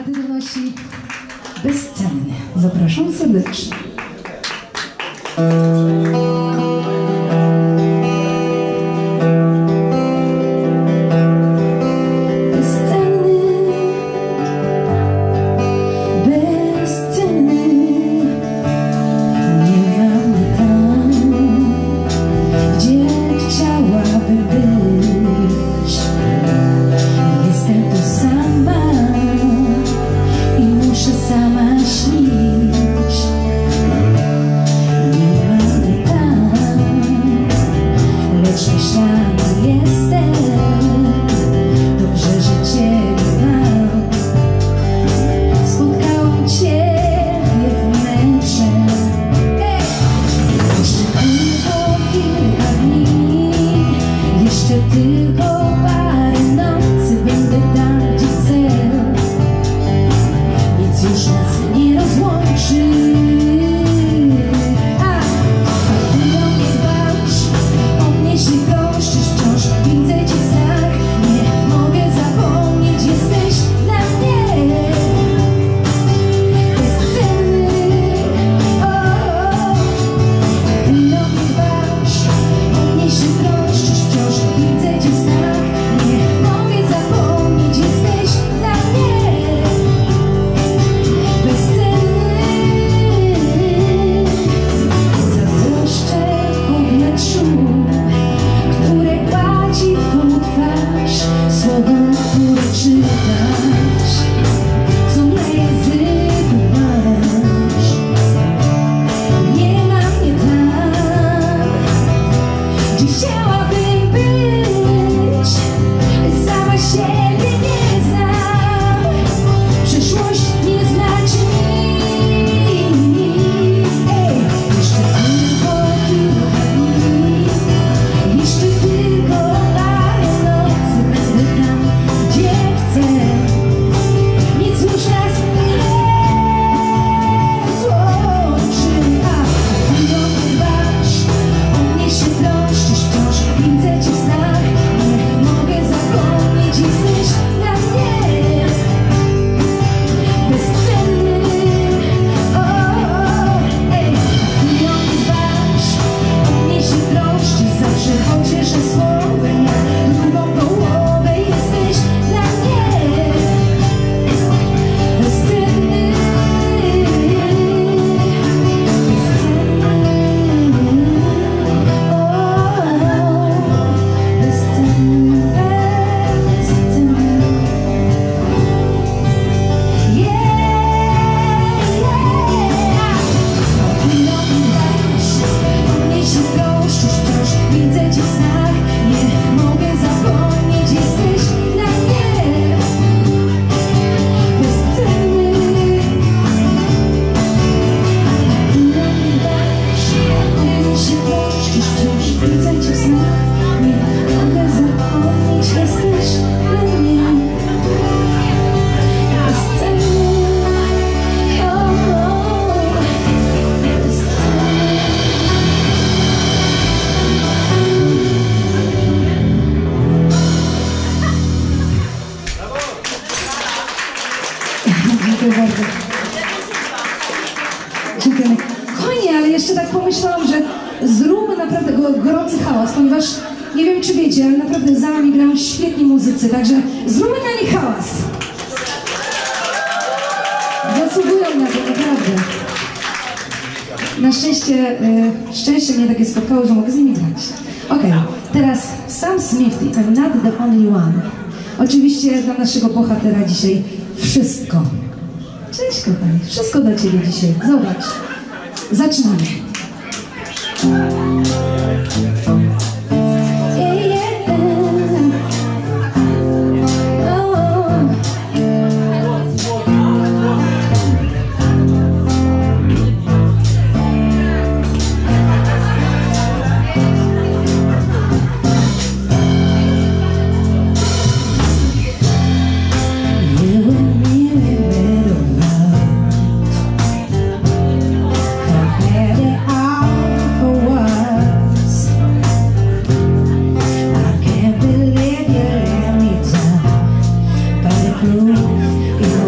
A ty donosi bezcenny. Zapraszam serdecznie. Kochani, ale jeszcze tak pomyślałam, że zróbmy naprawdę gorący hałas, ponieważ nie wiem, czy wiecie, ale naprawdę za nami grają świetni muzycy, także zróbmy na nich hałas. Zasługują na to, naprawdę. Na szczęście, szczęście mnie takie spotkało, że mogę z nimi grać. Okej, teraz Sam Smith, I'm not the only one. Oczywiście dla naszego bohatera dzisiaj wszystko. Cześć kochani, wszystko dla ciebie dzisiaj. Zobacz. Zaczynamy. close.